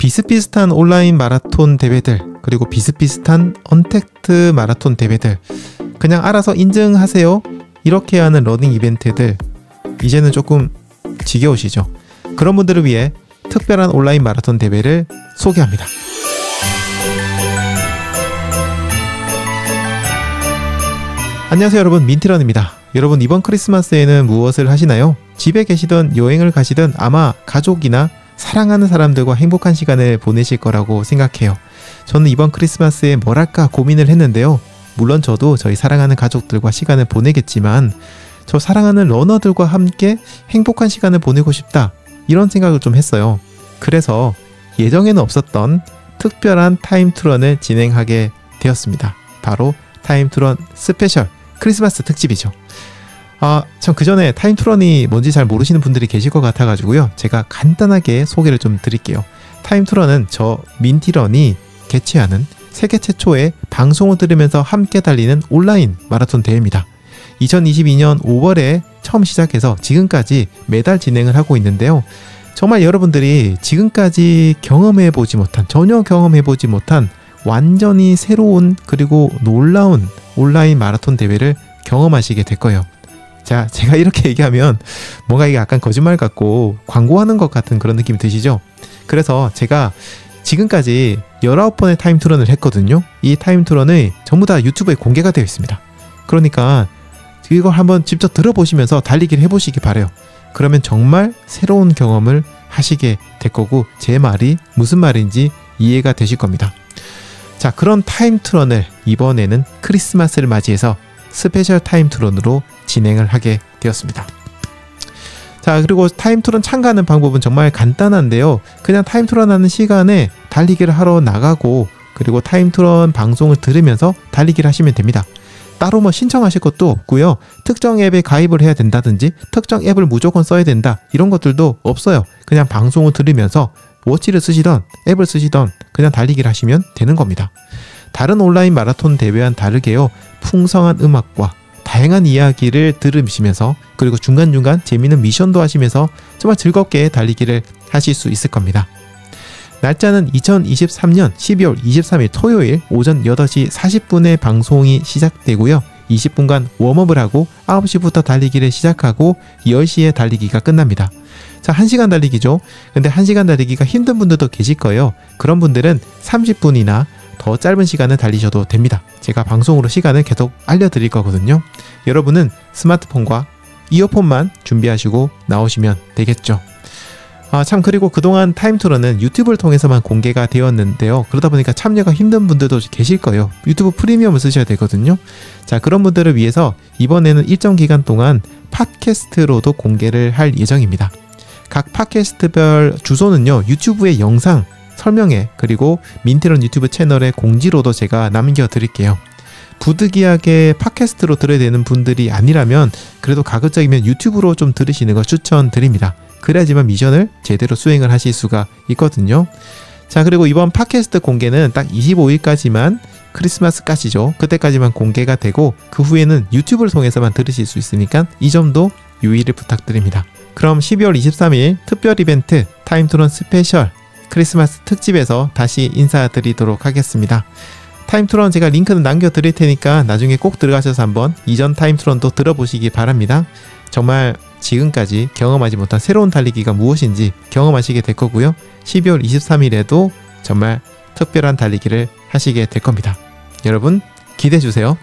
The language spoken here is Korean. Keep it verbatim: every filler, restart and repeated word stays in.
비슷비슷한 온라인 마라톤 대회들, 그리고 비슷비슷한 언택트 마라톤 대회들, 그냥 알아서 인증하세요 이렇게 하는 러닝 이벤트들 이제는 조금 지겨우시죠? 그런 분들을 위해 특별한 온라인 마라톤 대회를 소개합니다. 안녕하세요 여러분, 민티런입니다. 여러분 이번 크리스마스에는 무엇을 하시나요? 집에 계시든 여행을 가시든 아마 가족이나 사랑하는 사람들과 행복한 시간을 보내실 거라고 생각해요. 저는 이번 크리스마스에 뭘 할까 고민을 했는데요. 물론 저도 저희 사랑하는 가족들과 시간을 보내겠지만 저 사랑하는 러너들과 함께 행복한 시간을 보내고 싶다, 이런 생각을 좀 했어요. 그래서 예정에는 없었던 특별한 타임투런을 진행하게 되었습니다. 바로 타임투런 스페셜 크리스마스 특집이죠. 아, 참 그 전에 타임투런이 뭔지 잘 모르시는 분들이 계실 것 같아가지고요. 제가 간단하게 소개를 좀 드릴게요. 타임투런은 저 민티런이 개최하는 세계 최초의 방송을 들으면서 함께 달리는 온라인 마라톤 대회입니다. 이천이십이 년 오월에 처음 시작해서 지금까지 매달 진행을 하고 있는데요. 정말 여러분들이 지금까지 경험해보지 못한, 전혀 경험해보지 못한 완전히 새로운 그리고 놀라운 온라인 마라톤 대회를 경험하시게 될 거예요. 자, 제가 이렇게 얘기하면 뭔가 이게 약간 거짓말 같고 광고하는 것 같은 그런 느낌이 드시죠? 그래서 제가 지금까지 열아홉 번의 타임투런을 했거든요. 이 타임투런이 전부 다 유튜브에 공개가 되어 있습니다. 그러니까 이걸 한번 직접 들어보시면서 달리기를 해보시기 바래요. 그러면 정말 새로운 경험을 하시게 될 거고 제 말이 무슨 말인지 이해가 되실 겁니다. 자, 그런 타임투런을 이번에는 크리스마스를 맞이해서 스페셜 타임투런으로 진행을 하게 되었습니다. 자, 그리고 타임투런 참가하는 방법은 정말 간단한데요. 그냥 타임투런 하는 시간에 달리기를 하러 나가고 그리고 타임투런 방송을 들으면서 달리기를 하시면 됩니다. 따로 뭐 신청하실 것도 없고요. 특정 앱에 가입을 해야 된다든지 특정 앱을 무조건 써야 된다 이런 것들도 없어요. 그냥 방송을 들으면서 워치를 쓰시던 앱을 쓰시던 그냥 달리기를 하시면 되는 겁니다. 다른 온라인 마라톤 대회와는 다르게요. 풍성한 음악과 다양한 이야기를 들으시면서 그리고 중간중간 재미있는 미션도 하시면서 정말 즐겁게 달리기를 하실 수 있을 겁니다. 날짜는 이천이십삼 년 십이월 이십삼 일 토요일 오전 여덟 시 사십 분에 방송이 시작되고요. 이십 분간 웜업을 하고 아홉 시부터 달리기를 시작하고 열 시에 달리기가 끝납니다. 자, 한 시간 달리기죠. 근데 한 시간 달리기가 힘든 분들도 계실 거예요. 그런 분들은 삼십 분이나 더 짧은 시간을 달리셔도 됩니다. 제가 방송으로 시간을 계속 알려드릴 거거든요. 여러분은 스마트폰과 이어폰만 준비하시고 나오시면 되겠죠. 아, 참 그리고 그동안 타임투런은 유튜브를 통해서만 공개가 되었는데요. 그러다 보니까 참여가 힘든 분들도 계실 거예요. 유튜브 프리미엄을 쓰셔야 되거든요. 자, 그런 분들을 위해서 이번에는 일정 기간 동안 팟캐스트로도 공개를 할 예정입니다. 각 팟캐스트별 주소는요. 유튜브의 영상 설명에 그리고 민티런 유튜브 채널의 공지로도 제가 남겨드릴게요. 부득이하게 팟캐스트로 들어야 되는 분들이 아니라면 그래도 가급적이면 유튜브로 좀 들으시는 걸 추천드립니다. 그래야지만 미션을 제대로 수행을 하실 수가 있거든요. 자, 그리고 이번 팟캐스트 공개는 딱 이십오 일까지만, 크리스마스까지죠. 그때까지만 공개가 되고 그 후에는 유튜브를 통해서만 들으실 수 있으니까 이 점도 유의를 부탁드립니다. 그럼 십이월 이십삼 일 특별 이벤트 타임투런 스페셜 크리스마스 특집에서 다시 인사드리도록 하겠습니다. 타임투런 제가 링크는 남겨드릴 테니까 나중에 꼭 들어가셔서 한번 이전 타임투런도 들어보시기 바랍니다. 정말 지금까지 경험하지 못한 새로운 달리기가 무엇인지 경험하시게 될 거고요. 십이월 이십삼 일에도 정말 특별한 달리기를 하시게 될 겁니다. 여러분 기대해 주세요.